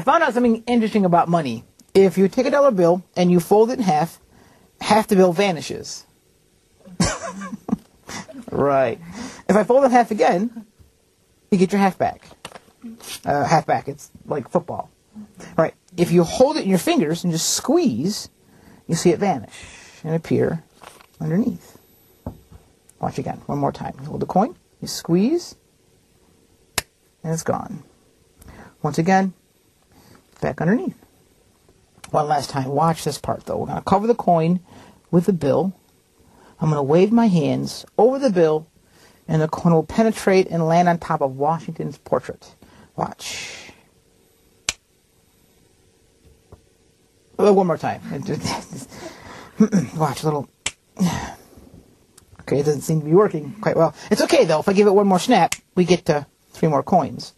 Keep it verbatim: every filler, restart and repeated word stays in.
I found out something interesting about money. If you take a dollar bill and you fold it in half, half the bill vanishes. Right. If I fold it in half again, you get your half back. Uh, half back, it's like football. Right. If you hold it in your fingers and just squeeze, you see it vanish and appear underneath. Watch again, one more time. You hold the coin, you squeeze, and it's gone. Once again, back underneath. One last time, watch this part though. We're going to cover the coin with the bill. I'm going to wave my hands over the bill, and the coin will penetrate and land on top of Washington's portrait. Watch. One more time. Watch, a little... Okay, it doesn't seem to be working quite well. It's okay though, if I give it one more snap, we get uh, three more coins.